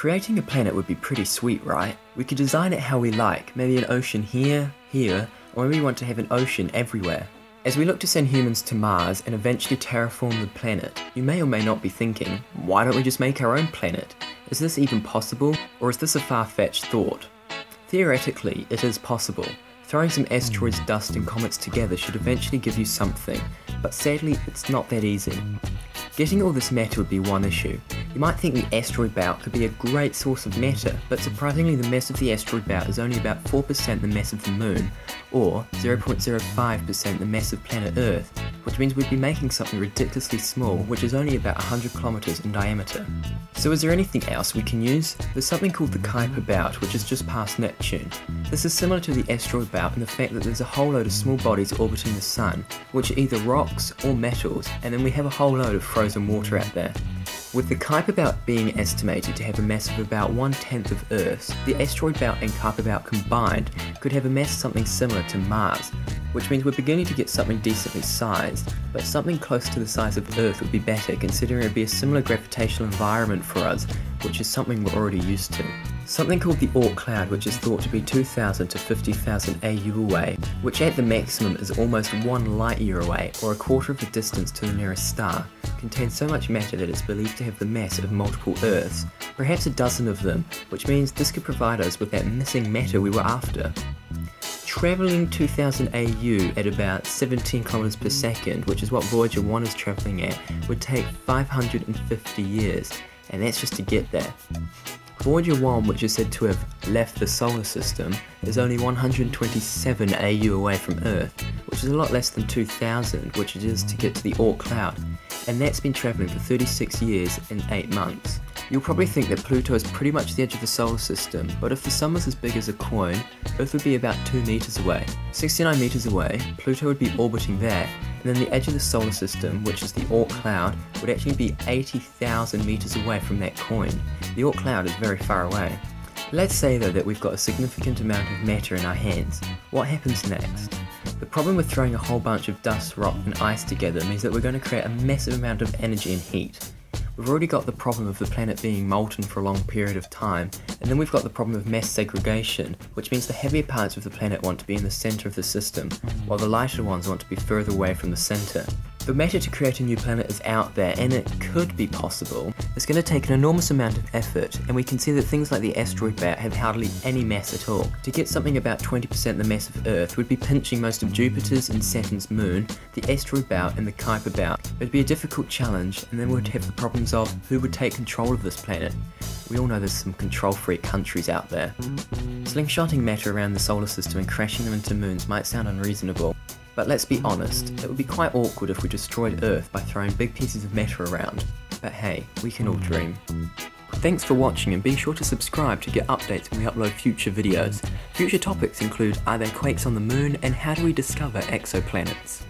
Creating a planet would be pretty sweet, right? We could design it how we like, maybe an ocean here, or maybe we want to have an ocean everywhere. As we look to send humans to Mars and eventually terraform the planet, you may or may not be thinking, why don't we just make our own planet? Is this even possible, or is this a far-fetched thought? Theoretically, it is possible. Throwing some asteroids, dust and comets together should eventually give you something, but sadly it's not that easy. Getting all this matter would be one issue. You might think the asteroid belt could be a great source of matter, but surprisingly the mass of the asteroid belt is only about 4% the mass of the Moon, or 0.05% the mass of planet Earth, which means we'd be making something ridiculously small, which is only about 100 kilometers in diameter. So is there anything else we can use? There's something called the Kuiper Belt, which is just past Neptune. This is similar to the asteroid belt in the fact that there's a whole load of small bodies orbiting the Sun, which are either rocks or metals, and then we have a whole load of frozen water out there. With the Kuiper Belt being estimated to have a mass of about 1/10 of Earth's, the asteroid belt and Kuiper Belt combined could have a mass something similar to Mars, which means we're beginning to get something decently sized, but something close to the size of Earth would be better considering it would be a similar gravitational environment for us, which is something we're already used to. Something called the Oort Cloud, which is thought to be 2,000 to 50,000 AU away, which at the maximum is almost 1 light year away, or a quarter of the distance to the nearest star, contains so much matter that it's believed to have the mass of multiple Earths, perhaps a dozen of them, which means this could provide us with that missing matter we were after. Travelling 2000 AU at about 17 kilometers per second, which is what Voyager 1 is travelling at, would take 550 years, and that's just to get there. Voyager 1, which is said to have left the Solar System, is only 127 AU away from Earth, which is a lot less than 2000, which it is to get to the Oort Cloud, and that's been travelling for 36 years and 8 months. You'll probably think that Pluto is pretty much the edge of the Solar System, but if the Sun was as big as a coin, Earth would be about 2 meters away. 69 meters away, Pluto would be orbiting there, and then the edge of the Solar System, which is the Oort Cloud, would actually be 80,000 meters away from that coin. The Oort Cloud is very far away. Let's say though that we've got a significant amount of matter in our hands. What happens next? The problem with throwing a whole bunch of dust, rock and ice together means that we're going to create a massive amount of energy and heat. We've already got the problem of the planet being molten for a long period of time, and then we've got the problem of mass segregation, which means the heavier parts of the planet want to be in the centre of the system, while the lighter ones want to be further away from the centre. The matter to create a new planet is out there, and it could be possible. It's going to take an enormous amount of effort, and we can see that things like the asteroid belt have hardly any mass at all. To get something about 20% the mass of Earth would be pinching most of Jupiter's and Saturn's moon, the asteroid belt and the Kuiper Belt. It would be a difficult challenge, and then we'd have the problems of who would take control of this planet. We all know there's some control-freak countries out there. Slingshotting matter around the Solar System and crashing them into moons might sound unreasonable. But let's be honest, it would be quite awkward if we destroyed Earth by throwing big pieces of matter around. But hey, we can all dream. Thanks for watching, and be sure to subscribe to get updates when we upload future videos. Future topics include, are there quakes on the moon, and how do we discover exoplanets?